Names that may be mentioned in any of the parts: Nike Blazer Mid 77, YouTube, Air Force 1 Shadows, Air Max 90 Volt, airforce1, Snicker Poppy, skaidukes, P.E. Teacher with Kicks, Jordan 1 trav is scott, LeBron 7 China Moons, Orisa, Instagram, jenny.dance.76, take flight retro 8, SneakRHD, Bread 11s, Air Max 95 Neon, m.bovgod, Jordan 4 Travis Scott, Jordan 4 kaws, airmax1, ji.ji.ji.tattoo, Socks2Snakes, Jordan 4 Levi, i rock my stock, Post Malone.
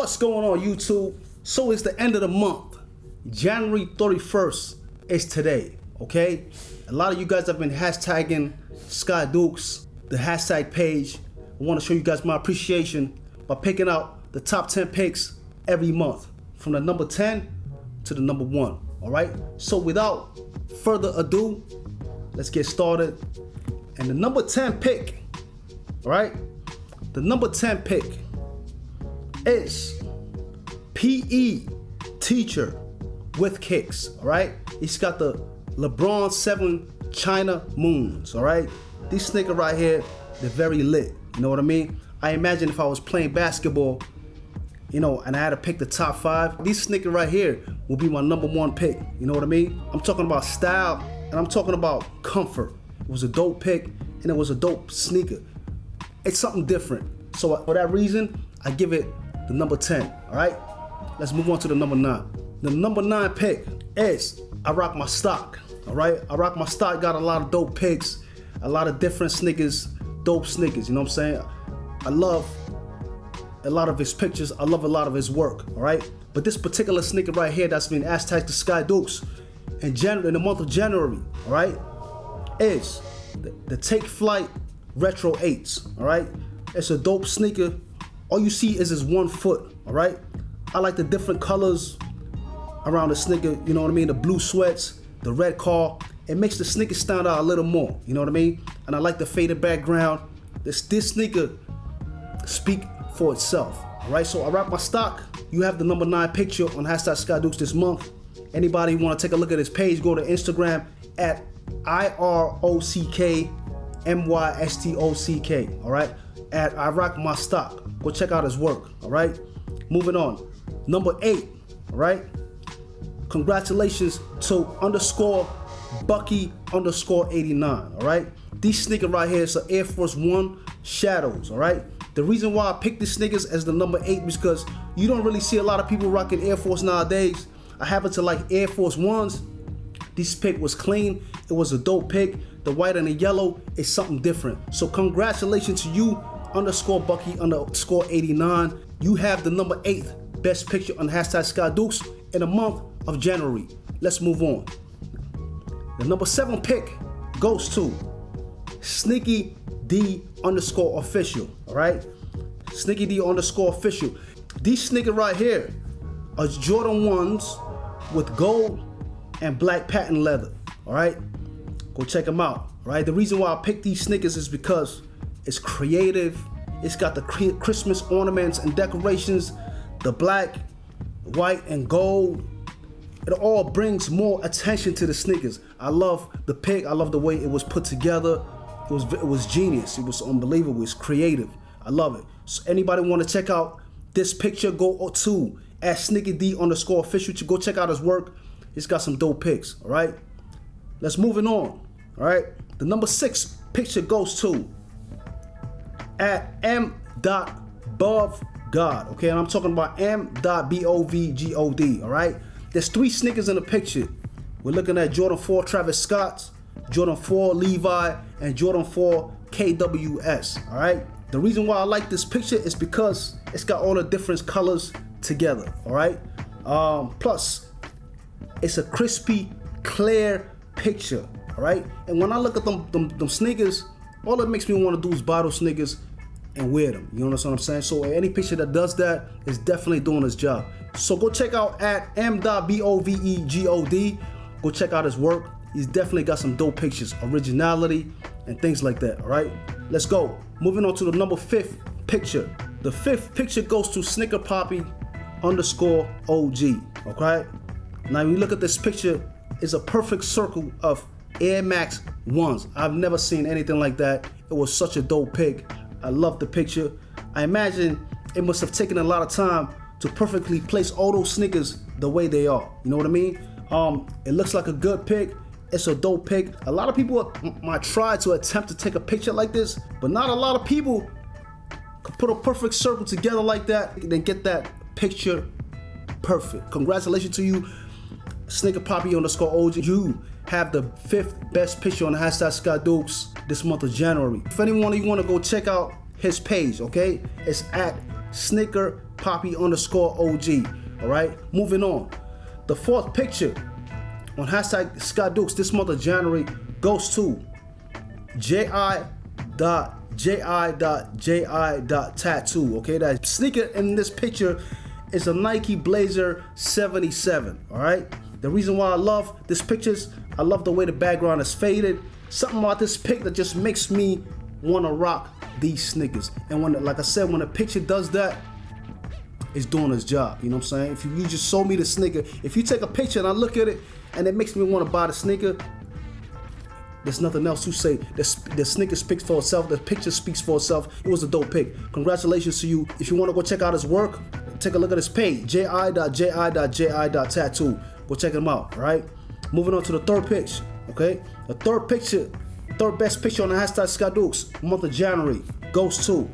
What's going on, YouTube? So it's the end of the month. January 31st is today, okay? A lot of you guys have been hashtagging skaidukes, the hashtag page. I want to show you guys my appreciation by picking out the top 10 picks every month, from the number 10 to the number 1, all right? So without further ado, let's get started. And the number 10 pick, all right? The number 10 pick is P.E. Teacher with Kicks, all right? He's got the LeBron 7 China Moons, all right? These sneakers right here, they're very lit, you know what I mean? I imagine if I was playing basketball, you know, and I had to pick the top 5, these sneakers right here will be my number 1 pick, you know what I mean? I'm talking about style, and I'm talking about comfort. It was a dope pick, and it was a dope sneaker. It's something different. So for that reason, I give it the number 10, all right? Let's move on to the number 9. The number 9 pick is I Rock My Stock, all right? I Rock My Stock got a lot of dope picks, a lot of different sneakers, dope sneakers, you know what I'm saying? I love a lot of his pictures. I love a lot of his work, all right? But this particular sneaker right here that's been hashtagged to skaidukes in the month of January, all right, is the Take Flight Retro 8s, all right? It's a dope sneaker. All you see is this one foot, all right? I like the different colors around the sneaker, you know what I mean? The blue sweats, the red car. It makes the sneaker stand out a little more, you know what I mean? And I like the faded background. This sneaker speak for itself, all right? So I Rock My Stock. You have the number 9 picture on #skaidukes this month. Anybody want to take a look at his page, go to Instagram at irockmystock, all right? At I Rock My Stock. Go check out his work, all right? Moving on. Number 8, all right? Congratulations to _Bucky_89, all right? These sneakers right here is an Air Force 1 Shadows, all right? The reason why I picked these sneakers as the number 8 is because you don't really see a lot of people rocking Air Force nowadays. I happen to like Air Force 1s. This pick was clean. It was a dope pick. The white and the yellow is something different. So congratulations to you, _Bucky_89. You have the number 8 best picture on #skaidukes in the month of January. Let's move on. The number 7 pick goes to Sneaky D _official, all right? Sneaky D _official. These sneakers right here are Jordan 1s with gold and black patent leather, all right? Go check them out, all right? The reason why I picked these sneakers is because it's creative. It's got the Christmas ornaments and decorations, the black, white, and gold. It all brings more attention to the sneakers. I love the pick. I love the way it was put together. It was genius. It was unbelievable. It's creative. I love it. So anybody want to check out this picture, go to at Sneaky D _official to go check out his work. He's got some dope picks, all right? Let's moving on, all right? The number 6 picture goes to at m.bovgod, okay? And I'm talking about m.bovgod, all right? There's 3 sneakers in the picture. We're looking at Jordan 4 Travis Scott, Jordan 4 Levi, and Jordan 4 KAWS, all right? The reason why I like this picture is because it's got all the different colors together, all right? Plus, it's a crispy, clear picture, all right? And when I look at them sneakers, all it makes me want to do is buy those sneakers and wear them. You know what I'm saying? So any picture that does that is definitely doing its job. So go check out at m.bovegod. Go check out his work. He's definitely got some dope pictures, originality, and things like that, all right? Let's go. Moving on to the number 5th picture. The 5th picture goes to Snicker Poppy _OG, okay? Now, when you look at this picture, it's a perfect circle of Air Max 1s. I've never seen anything like that. It was such a dope pick. I love the picture. I imagine it must have taken a lot of time to perfectly place all those sneakers the way they are. You know what I mean? It looks like a good pick. It's a dope pick. A lot of people might try to attempt to take a picture like this, but not a lot of people could put a perfect circle together like that and then get that picture perfect. Congratulations to you, Snicker Poppy _OG. You have the 5th best picture on #skaidukes this month of January. If anyone you want to go check out his page, okay? It's at Snicker Poppy underscore OG. All right, moving on. The fourth picture on #skaidukes this month of January goes to ji.ji.ji.tattoo. Okay, that sneaker in this picture is a Nike Blazer 77. All right. The reason why I love this picture is I love the way the background is faded. Something about this pic that just makes me want to rock these sneakers. And when, like I said, when a picture does that, it's doing its job. You know what I'm saying? If you just show me the sneaker, if you take a picture and I look at it and it makes me want to buy the sneaker, there's nothing else to say. The sneaker speaks for itself. The picture speaks for itself. It was a dope pick. Congratulations to you. If you want to go check out his work, take a look at his page, ji.ji.ji.tattoo. Go check him out, all right? Moving on to the third picture, okay? The third picture, third best picture on the #skaidukes month of January goes to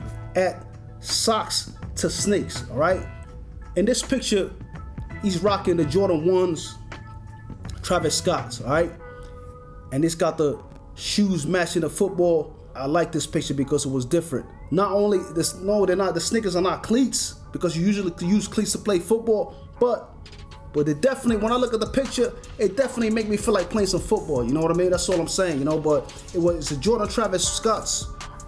@Socks2Snakes, all right? In this picture, he's rocking the Jordan 1s, Travis Scott's, all right? And it's got the shoes matching the football. I like this picture because it was different. Not only this, no, they're not, the sneakers are not cleats, because you usually use cleats to play football, but it definitely, when I look at the picture, it definitely make me feel like playing some football, you know what I mean? That's all I'm saying, you know, but it's a Jordan Travis Scott's,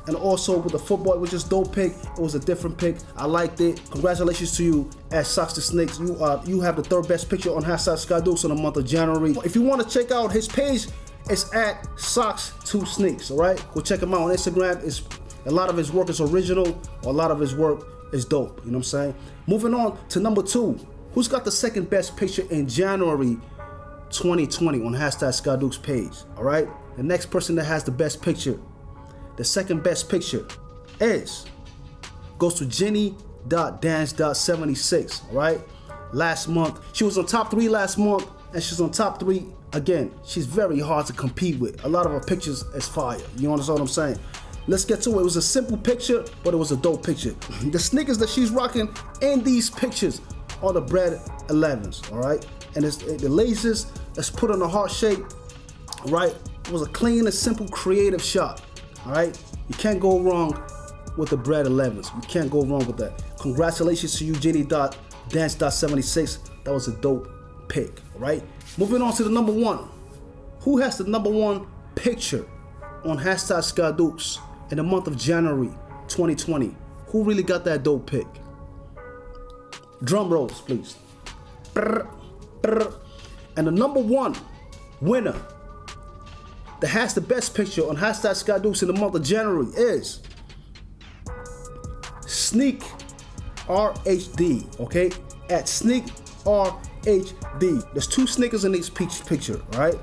and also with the football, it was just dope pick. It was a different pick. I liked it. Congratulations to you at Socks2Snakes. You have the third best picture on #skaidukes in the month of January. If you want to check out his page, it's @Socks2Snakes, all right? Go check him out on Instagram. It's, a lot of his work is original, or a lot of his work is dope, you know what I'm saying? Moving on to number two. Who's got the second best picture in January 2020 on #skaidukes page? All right, the next person that has the best picture, the second best picture goes to jenny.dance.76. All right, last month she was on top three last month, and she's on top three again. She's very hard to compete with. A lot of her pictures is fire. You understand what I'm saying? Let's get to it. It was a simple picture, but it was a dope picture. The sneakers that she's rocking in these pictures are the Bread 11s, all right? And the laces that's put in a heart shape, all right? It was a clean and simple creative shot, all right? You can't go wrong with the Bread 11s. You can't go wrong with that. Congratulations to you, jenny.dance.76. That was a dope pick, all right? Moving on to the number one. Who has the number one picture on #skaidukes in the month of January 2020? Who really got that dope pick? Drum rolls, please. And the number one winner that has the best picture on #skaidukes in the month of January is SneakRHD, okay? @SneakRHD. There's two sneakers in this picture, all right?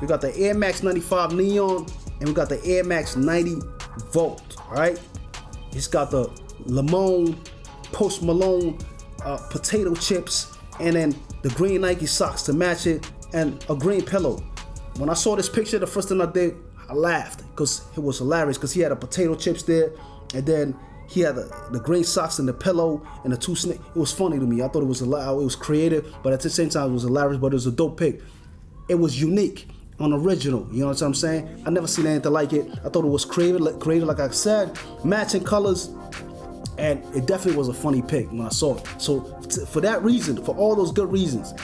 We got the Air Max 95 Neon, and we got the Air Max 90 Volt, all right? It's got the Lemon, Post Malone, potato chips, and then the green Nike socks to match it, and a green pillow. When I saw this picture, the first thing I did, I laughed, because it was hilarious, because he had a potato chips there, and then he had the green socks and the pillow and the two snakes. It was funny to me. I thought it was a lot, it was creative, but at the same time it was hilarious, but it was a dope pick. It was unique and original, you know what I'm saying? I never seen anything like it. I thought it was creative like I said, matching colors, and it definitely was a funny pick when I saw it. So for that reason, for all those good reasons,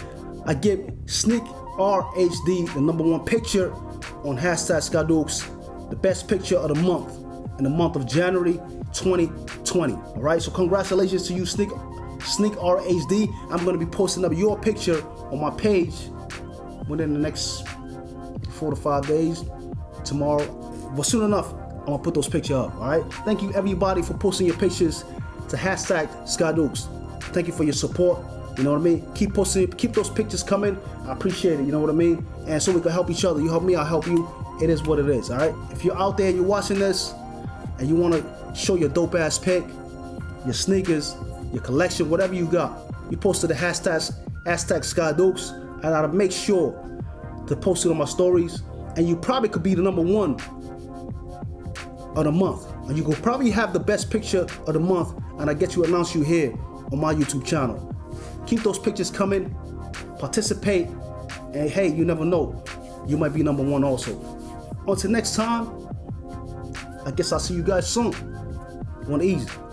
I give SneakRHD the number one picture on #skaidukes, the best picture of the month, in the month of January 2020. All right, so congratulations to you, SneakRHD. I'm gonna be posting up your picture on my page within the next 4 to 5 days, tomorrow, but soon enough, I'm gonna put those pictures up, all right? Thank you everybody for posting your pictures to #skaidukes. Thank you for your support, you know what I mean? Keep posting, keep those pictures coming. I appreciate it, you know what I mean? And so we can help each other. You help me, I'll help you. It is what it is, all right? If you're out there and you're watching this and you wanna show your dope ass pick, your sneakers, your collection, whatever you got, you post to the #skaidukes, and I'll make sure to post it on my stories, and you probably could be the number one of the month, and you could probably have the best picture of the month, and I get to announce you here on my YouTube channel. Keep those pictures coming, participate, and hey, you never know, you might be number one also. Until next time, I guess I'll see you guys soon. One easy.